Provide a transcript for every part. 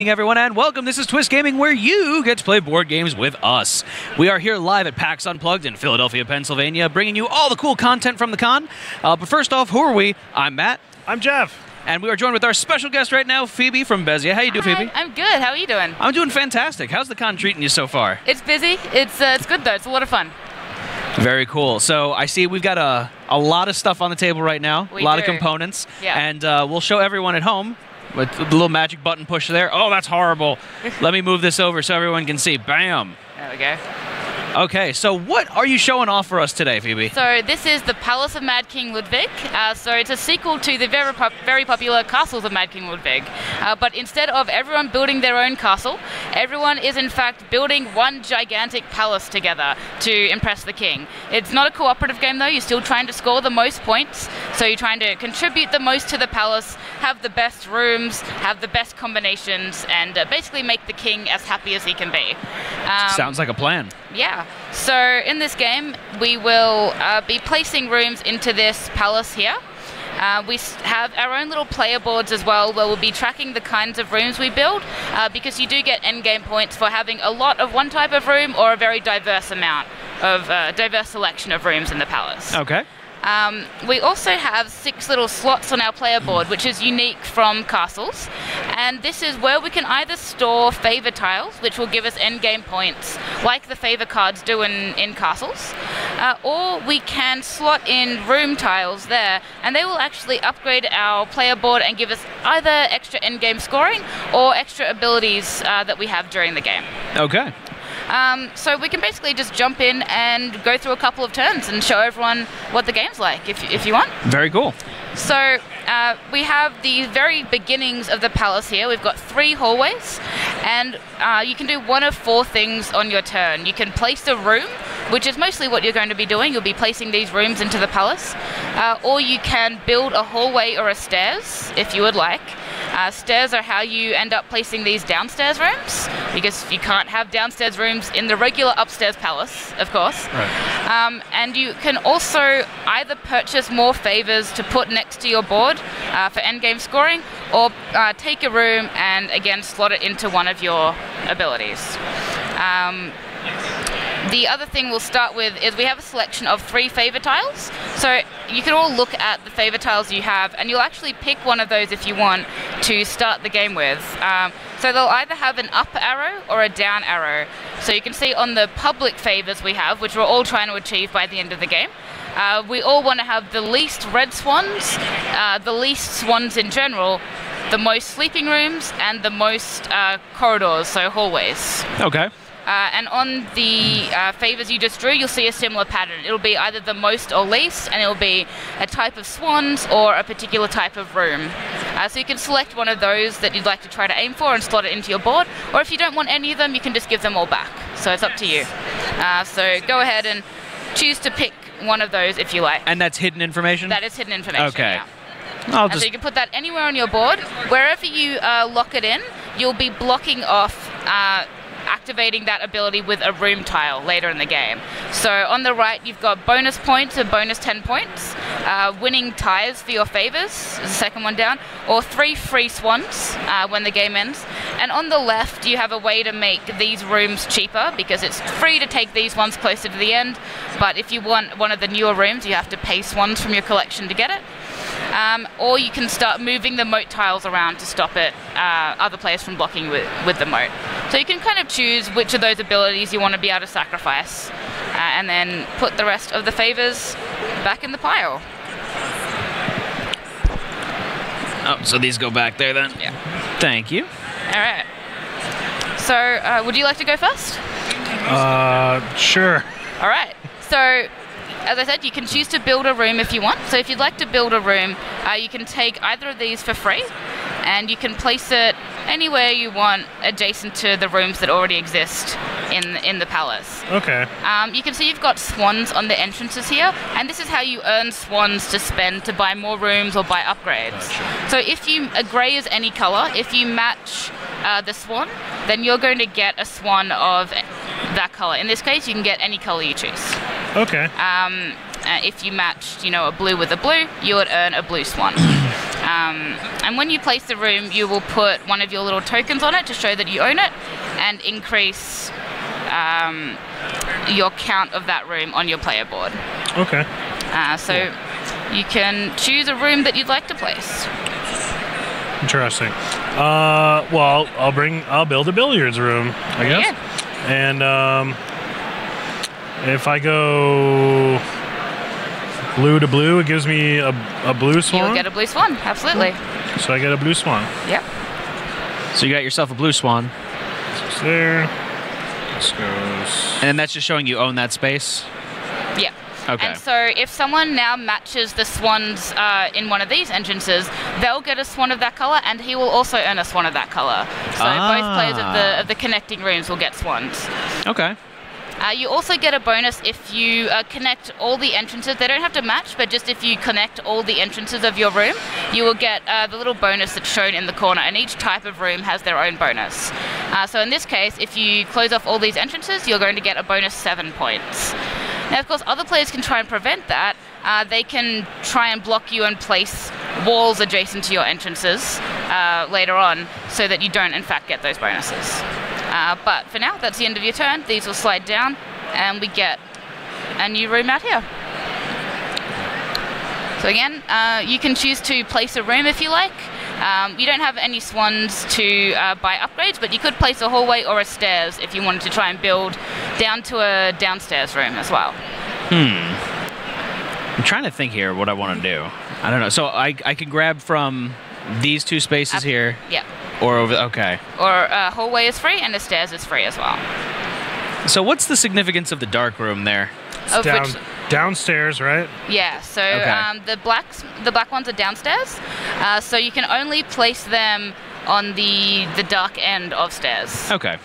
Everyone and welcome. This is Twist Gaming, where you get to play board games with us. We are here live at PAX Unplugged in Philadelphia, Pennsylvania, bringing you all the cool content from the con. But first off, who are we? I'm Matt. I'm Jeff. And we are joined with our special guest right now, Phoebe from Bezier. How you doing, Phoebe? I'm good. How are you doing? I'm doing fantastic. How's the con treating you so far? It's busy. It's good though. It's a lot of fun. Very cool. So I see we've got a lot of stuff on the table right now. A lot of components. Yeah. And we'll show everyone at home. With the little magic button push there. Oh, that's horrible. Let me move this over so everyone can see. Bam. There we go. Okay, so what are you showing off for us today, Phoebe? So this is The Palace of Mad King Ludwig. So it's a sequel to the very popular Castles of Mad King Ludwig. But instead of everyone building their own castle, everyone is in fact building one gigantic palace together to impress the king. It's not a cooperative game though. You're still trying to score the most points. So you're trying to contribute the most to the palace, have the best rooms, have the best combinations, and basically make the king as happy as he can be. Sounds like a plan. Yeah. So in this game, we will be placing rooms into this palace here. We have our own little player boards as well, where we'll be tracking the kinds of rooms we build, because you do get endgame points for having a lot of one type of room or a very diverse amount of diverse selection of rooms in the palace. Okay. We also have 6 little slots on our player board, which is unique from castles. And this is where we can either store favor tiles, which will give us endgame points, like the favor cards do in castles. Or we can slot in room tiles there, and they will actually upgrade our player board and give us either extra endgame scoring or extra abilities that we have during the game. Okay. So we can basically just jump in and go through a couple of turns and show everyone what the game's like, if you want. Very cool. So we have the very beginnings of the palace here. We've got 3 hallways, and you can do one of 4 things on your turn. You can place a room, which is mostly what you're going to be doing. You'll be placing these rooms into the palace. Or you can build a hallway or a stairs, if you would like. Stairs are how you end up placing these downstairs rooms, because you can't have downstairs rooms in the regular upstairs palace, of course. Right. And you can also either purchase more favors to put next to your board for endgame scoring, or take a room and again slot it into one of your abilities. The other thing we'll start with is we have a selection of 3 favor tiles. So you can all look at the favor tiles you have, and you'll actually pick one of those if you want to start the game with. So they'll either have an up arrow or a down arrow. So you can see on the public favors we have, which we're all trying to achieve by the end of the game, we all want to have the least red swans, the least swans in general, the most sleeping rooms, and the most corridors, so hallways. Okay. And on the favors you just drew, you'll see a similar pattern. It'll be either the most or least, and it'll be a type of swans or a particular type of room. So you can select one of those that you'd like to try to aim for and slot it into your board. Or if you don't want any of them, you can just give them all back. So it's up to you. So go ahead and choose to pick one of those if you like. And that's hidden information? That is hidden information, okay. Yeah. So you can put that anywhere on your board. Wherever you lock it in, you'll be blocking off activating that ability with a room tile later in the game. So on the right, you've got bonus points and bonus 10 points, winning ties for your favors, is the second one down, or 3 free swans when the game ends. And on the left, you have a way to make these rooms cheaper, because it's free to take these ones closer to the end, but if you want one of the newer rooms, you have to pay swans from your collection to get it. Or you can start moving the moat tiles around to stop it, other players from blocking with the moat. So you can kind of choose which of those abilities you want to be able to sacrifice, and then put the rest of the favors back in the pile. Oh, so these go back there then? Yeah. Thank you. All right. So would you like to go first? Sure. All right. So, as I said, you can choose to build a room if you want. So if you'd like to build a room, you can take either of these for free, and you can place it anywhere you want adjacent to the rooms that already exist in the palace. Okay. You can see you've got swans on the entrances here, and this is how you earn swans to spend to buy more rooms or buy upgrades. Gotcha. So if you, grey is any colour, if you match the swan, then you're going to get a swan of that colour. In this case, you can get any colour you choose. Okay. If you matched, you know, a blue with a blue, you would earn a blue swan. And when you place the room, you will put one of your little tokens on it to show that you own it and increase your count of that room on your player board. Okay. So yeah, you can choose a room that you'd like to place. Interesting. Well, I'll build a billiards room, I guess. Yeah. And if I go blue to blue, it gives me a blue swan. You'll get a blue swan, absolutely. So I get a blue swan. Yep. So you got yourself a blue swan. This is there. This goes. And that's just showing you own that space. Yeah. Okay. And so if someone now matches the swans in one of these entrances, they'll get a swan of that color, and he will also earn a swan of that color. So both players of the connecting rooms will get swans. Okay. You also get a bonus if you connect all the entrances. They don't have to match, but just if you connect all the entrances of your room, you will get the little bonus that's shown in the corner, and each type of room has their own bonus. So in this case, if you close off all these entrances, you're going to get a bonus 7 points. Now, of course, other players can try and prevent that. They can try and block you and place walls adjacent to your entrances later on so that you don't, in fact, get those bonuses. But for now, that's the end of your turn. These will slide down, and we get a new room out here. So again, you can choose to place a room if you like. You don't have any swans to buy upgrades, but you could place a hallway or a stairs if you wanted to try and build down to a downstairs room as well. Hmm. I'm trying to think here what I want to do. I don't know. So I can grab from these two spaces here. Yeah. Or over, okay. Or a hallway is free, and the stairs is free as well. So what's the significance of the dark room there? Of which, downstairs, right? Yeah. So okay. the black ones are downstairs. So you can only place them on the dark end of stairs. Okay.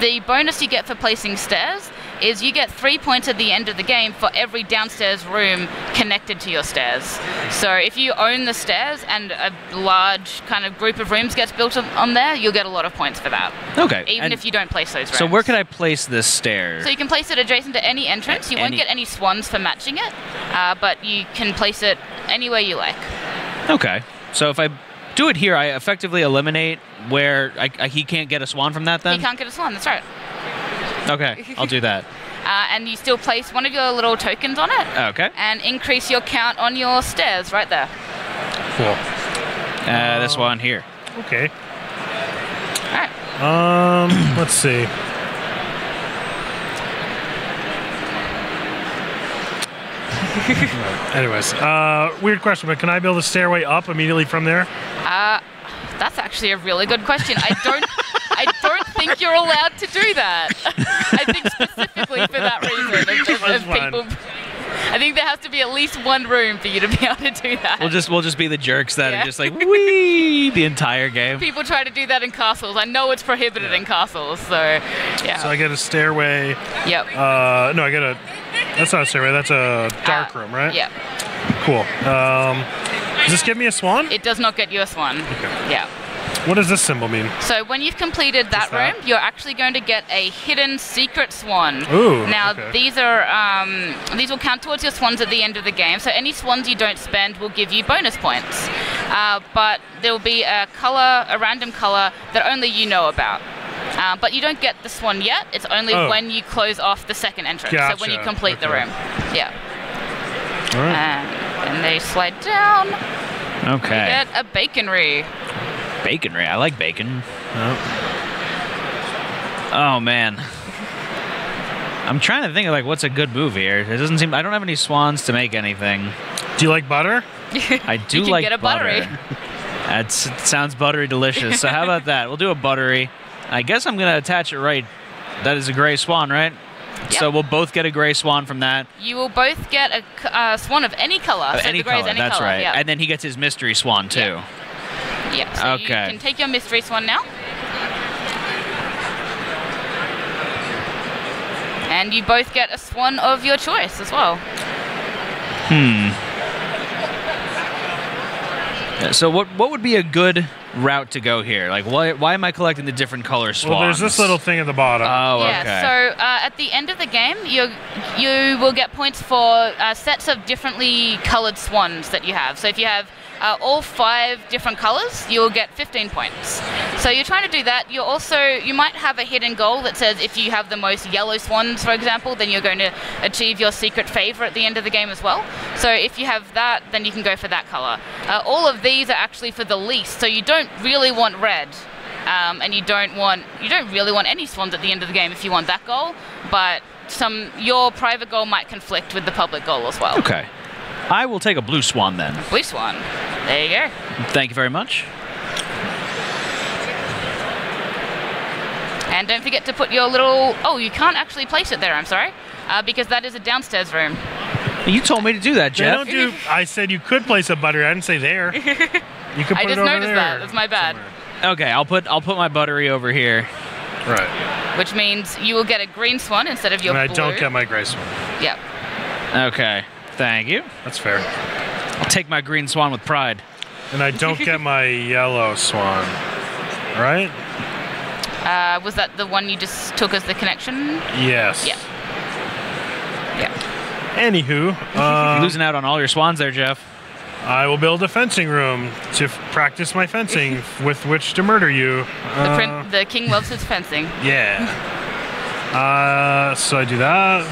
The bonus you get for placing stairs is you get 3 points at the end of the game for every downstairs room connected to your stairs. So if you own the stairs and a large kind of group of rooms gets built on there, you'll get a lot of points for that. Okay. Even if you don't place those rooms. So where can I place this stair? So you can place it adjacent to any entrance. You won't get any swans for matching it, but you can place it anywhere you like. Okay. So if I do it here, I effectively eliminate where he can't get a swan from that then? He can't get a swan, that's right. Okay, I'll do that. And you still place one of your little tokens on it. Okay. And increase your count on your stairs right there. Cool. This one here. Okay. All right. Let's see. Anyways, weird question, but can I build a stairway up immediately from there? That's actually a really good question. I don't think you're allowed to do that. I think specifically for that reason. I think there has to be at least one room for you to be able to do that. We'll just be the jerks that are just like wee the entire game. People try to do that in castles. I know it's prohibited in castles, so yeah. So I get a stairway. Yep. No, I get a. That's not a stairway. That's a dark room, right? Yeah. Cool. Does this give me a swan? It does not get you a swan. Okay. Yeah. What does this symbol mean? So when you've completed that room, you're actually going to get a hidden secret swan. Ooh. Now these will count towards your swans at the end of the game. So any swans you don't spend will give you bonus points. But there will be a color, a random color that only you know about. But you don't get the swan yet. It's only when you close off the second entrance. Gotcha. So when you complete the room. Yeah. All right. And they slide down. Okay. You get a baconry. Baconry. I like bacon. Oh man, I'm trying to think of like what's a good move here. It doesn't seem. I don't have any swans to make anything. Do you like butter? I do like butter. You can get a buttery. It sounds buttery delicious. So how about that? We'll do a buttery. I guess I'm gonna attach it right. That is a gray swan, right? Yep. So we'll both get a gray swan from that. You will both get a swan of any color. Of so any the gray color. Is any that's color. Right. Yep. And then he gets his mystery swan too. Yep. Yeah, so okay. You can take your mystery swan now. And you both get a swan of your choice as well. Hmm. So what would be a good route to go here? Like, why am I collecting the different color swans? Well, there's this little thing at the bottom. Oh, okay. Yeah, so at the end of the game, you will get points for sets of differently colored swans that you have. So if you have all 5 different colors, you'll get 15 points. So you're trying to do that. You're also, you might have a hidden goal that says if you have the most yellow swans, for example, then you're going to achieve your secret favor at the end of the game as well. So if you have that, then you can go for that color. All of these are actually for the least, so you don't really want red. And you don't really want any swans at the end of the game if you want that goal, but your private goal might conflict with the public goal as well. Okay. I will take a blue swan then. Blue swan. There you go. Thank you very much. And don't forget to put your little... Oh, you can't actually place it there, I'm sorry, because that is a downstairs room. You told me to do that, Jeff. They don't do... I said you could place a buttery. I didn't say there. You could put it over there. I just noticed that. That's my bad. Somewhere. Okay, I'll put my buttery over here. Right. Which means you will get a green swan instead of your blue. And I don't get my gray swan. Yep. Okay. Thank you. That's fair. I'll take my green swan with pride. And I don't get my yellow swan. Right? Was that the one you just took as the connection? Yes. Yeah. Yeah. Anywho. You're losing out on all your swans there, Jeff. I will build a fencing room to practice my fencing with which to murder you. The king loves his fencing. Yeah. So I do that.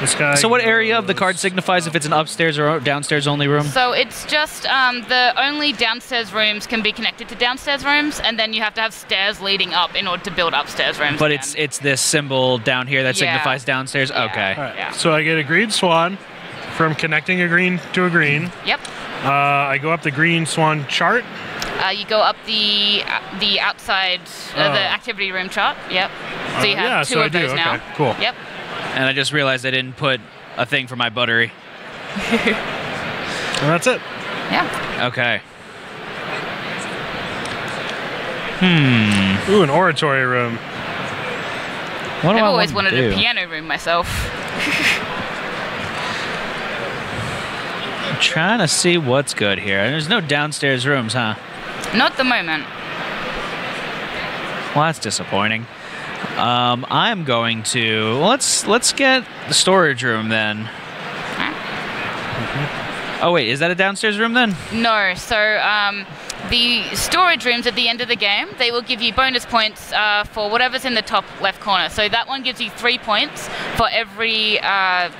This guy. So what area of the card signifies if it's an upstairs or downstairs only room? So it's just the only downstairs rooms can be connected to downstairs rooms, and then you have to have stairs leading up in order to build upstairs rooms. But it's this symbol down here that signifies downstairs? Yeah. Okay. Right. Yeah. So I get a green swan from connecting a green to a green. Yep. I go up the green swan chart. You go up the outside, the activity room chart. Yep. So you have two of those now. Okay, cool. Yep. And I just realized I didn't put a thing for my buttery. And that's it. Yeah. Okay. Hmm. Ooh, an oratory room. What do I've always wanted a piano room myself. Trying to see what's good here. There's no downstairs rooms, huh? Not at the moment. Well, that's disappointing. I'm going to let's get the storage room then. Oh wait, is that a downstairs room then? No, so the storage rooms at the end of the game, they will give you bonus points for whatever's in the top left corner. So that one gives you 3 points for every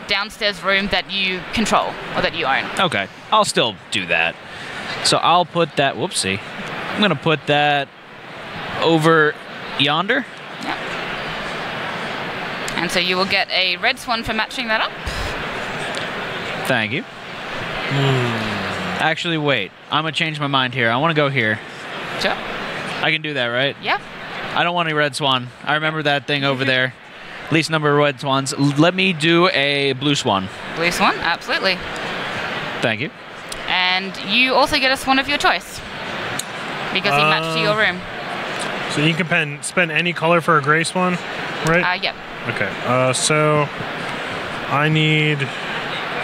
downstairs room that you control or that you own. Okay, I'll still do that. So I'll put that, whoopsie, I'm gonna put that over yonder. Yep. And so you will get a red swan for matching that up. Thank you. Actually, wait. I'm going to change my mind here. I want to go here. Sure. I can do that, right? Yeah. I don't want any red swan. I remember that thing over there. Least number of red swans. Let me do a blue swan. Blue swan, absolutely. Thank you. And you also get a swan of your choice because he matched to your room. So you can spend any color for a gray swan, right? Yep. Okay. So I need...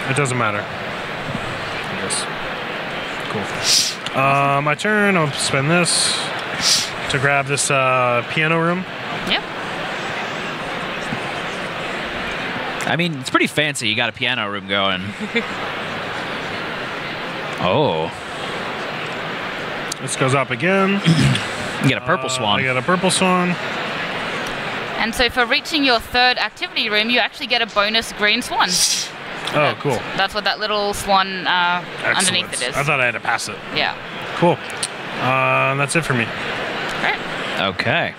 It doesn't matter. Cool. My turn. I'll spend this to grab this piano room. Yep. I mean, it's pretty fancy. You got a piano room going. Oh. This goes up again. You get a purple swan. I got a purple swan. And so for reaching your 3rd activity room, you actually get a bonus green swan. Oh, cool. That's what that little swan underneath it is. I thought I had to pass it. Yeah. Cool. That's it for me. Great. Okay.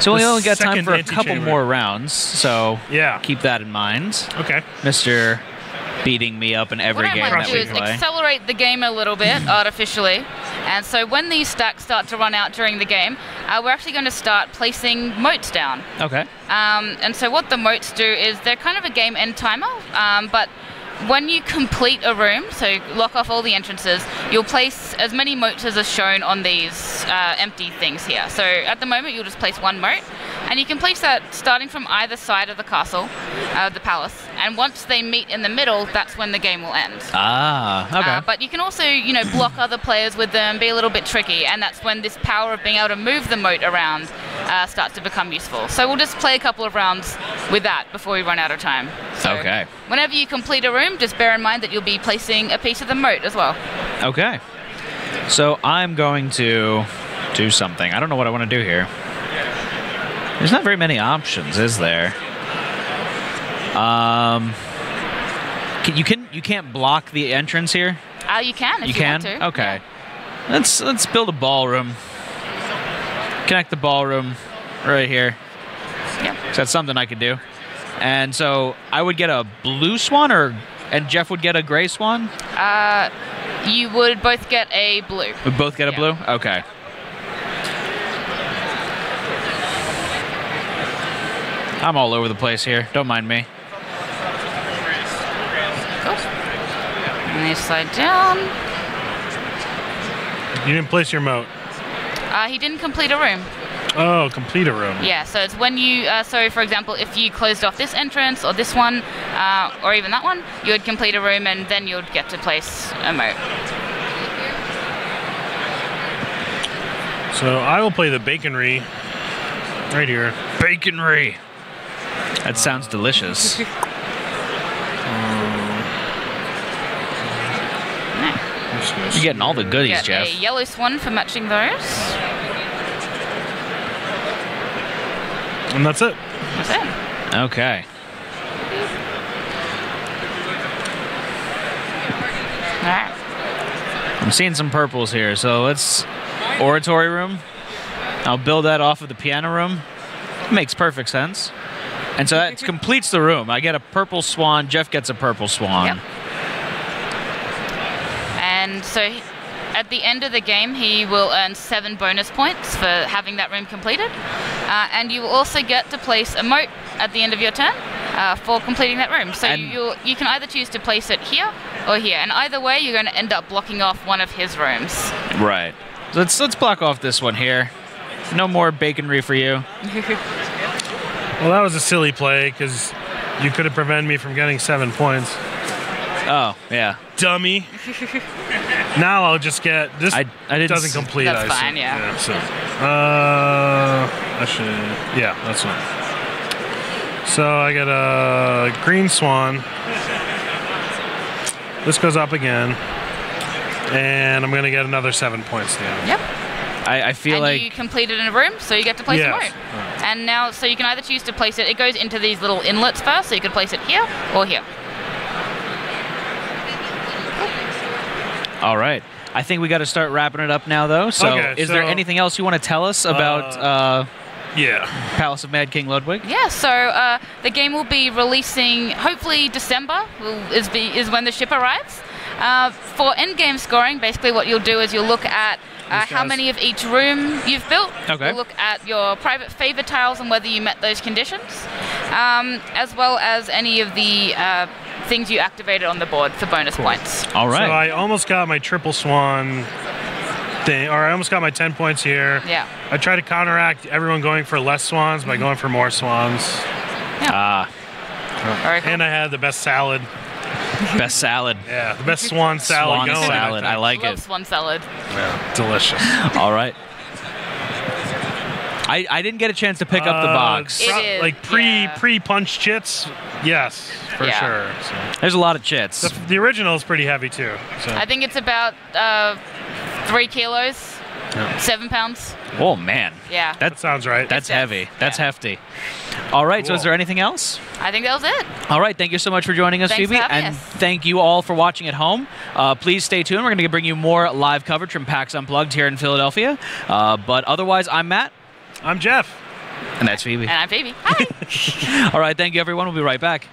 So we only got time for a couple more rounds, so keep that in mind. Okay. Mr. beating me up in every game that we play. What I might do is accelerate the game a little bit artificially. And so when these stacks start to run out during the game, we're actually going to start placing moats down. Okay. And so what the moats do is they're kind of a game end timer, but when you complete a room, so lock off all the entrances, you'll place as many moats as are shown on these empty things here. So at the moment, you'll just place 1 moat, and you can place that starting from either side of the castle, the palace, and once they meet in the middle, that's when the game will end. Ah, okay. But you can also, you know, block other players with them, be a little bit tricky, and that's when this power of being able to move the moat around start to become useful. So we'll just play a couple of rounds with that before we run out of time. So okay. Whenever you complete a room, just bear in mind that you'll be placing a piece of the moat as well. Okay. So I'm going to do something. I don't know what I want to do here. There's not very many options, is there? You can't block the entrance here? You can if you want to. Okay. Yeah. Let's build a ballroom. Connect the ballroom right here. Yeah. So that's something I could do. And so I would get a blue swan, and Jeff would get a gray swan? You would both get a blue. We both get a blue? Okay. I'm all over the place here. Don't mind me. Cool. And they slide down. You didn't place your moat. He didn't complete a room. Oh, complete a room. Yeah, so it's when you, so for example, if you closed off this entrance or this one, or even that one, you would complete a room and then you'd get to place a moat. So I will play the baconry right here. Baconry. That sounds delicious. You're getting all the goodies, Jeff. Get a yellow swan for matching those. And that's it. That's it. Okay. All right. I'm seeing some purples here, so let's... Oratory room. I'll build that off of the piano room. Makes perfect sense. And so that completes the room. I get a purple swan. Jeff gets a purple swan. Yep. And so at the end of the game, he will earn 7 bonus points for having that room completed. And you will also get to place a moat at the end of your turn for completing that room. So you can either choose to place it here or here. And either way, you're going to end up blocking off one of his rooms. Right. Let's block off this one here. No more baconry for you. Well, that was a silly play because you could have prevented me from getting 7 points. Oh, yeah. Dummy. Now I'll just get this. I doesn't complete. That's fine, yeah. Yeah, that's fine. So I get a green swan. This goes up again, and I'm gonna get another 7 points now. Yep. I feel like you completed in a room, so you get to place a moat. Right. And now, so you can either choose to place it. It goes into these little inlets first, so you could place it here or here. All right. I think we got to start wrapping it up now, though. So, okay, is there anything else you want to tell us about Palace of Mad King Ludwig? Yeah. So the game will be releasing hopefully December. Is when the ship arrives. For endgame scoring, basically what you'll do is you'll look at how many of each room you've built. Okay. You'll look at your private favor tiles and whether you met those conditions, as well as any of the things you activated on the board for bonus points. All right. So I almost got my triple swan thing, or I almost got my 10 points here. Yeah. I tried to counteract everyone going for less swans by going for more swans. Yeah. Cool. And I had the best salad. Best salad. Yeah, the best swan salad. Swan salad. I like it. I love swan salad. Yeah, delicious. All right. I didn't get a chance to pick up the box. Like pre-punch chits? Yes, for sure. So. There's a lot of chits. The original is pretty heavy, too. So. I think it's about 3 kilos, 7 pounds. Oh, man. Yeah. That sounds right. That's heavy. That's hefty. All right, cool. So is there anything else? I think that was it. All right, thank you so much for joining us, Phoebe. And thank you all for watching at home. Please stay tuned. We're going to bring you more live coverage from PAX Unplugged here in Philadelphia. But otherwise, I'm Matt. I'm Jeff. And that's Phoebe. And I'm Phoebe. Hi. All right, thank you, everyone. We'll be right back.